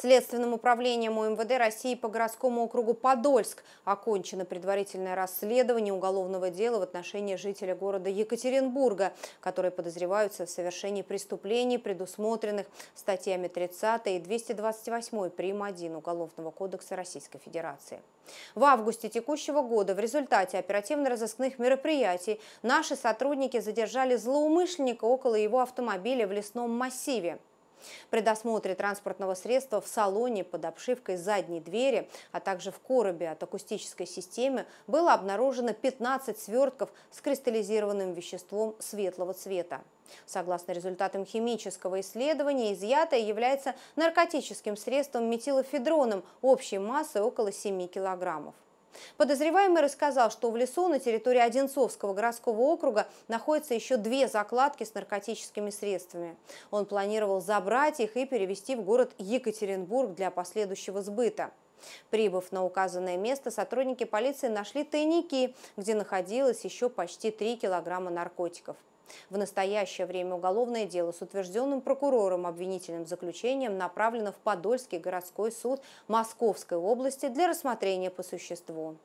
Следственным управлением УМВД России по городскому округу Подольск окончено предварительное расследование уголовного дела в отношении жителя города Екатеринбурга, которые подозреваются в совершении преступлений, предусмотренных статьями 30 и 228 прим. 1 Уголовного кодекса Российской Федерации. В августе текущего года в результате оперативно-розыскных мероприятий наши сотрудники задержали злоумышленника около его автомобиля в лесном массиве. При досмотре транспортного средства в салоне под обшивкой задней двери, а также в коробе от акустической системы было обнаружено 15 свертков с кристаллизированным веществом светлого цвета. Согласно результатам химического исследования, изъятое является наркотическим средством метилэфедроном общей массой около 7 килограммов. Подозреваемый рассказал, что в лесу на территории Одинцовского городского округа находятся еще 2 закладки с наркотическими средствами. Он планировал забрать их и перевезти в город Екатеринбург для последующего сбыта. Прибыв на указанное место, сотрудники полиции нашли тайники, где находилось еще почти 3 килограмма наркотиков. В настоящее время уголовное дело с утвержденным прокурором обвинительным заключением направлено в Подольский городской суд Московской области для рассмотрения по существу.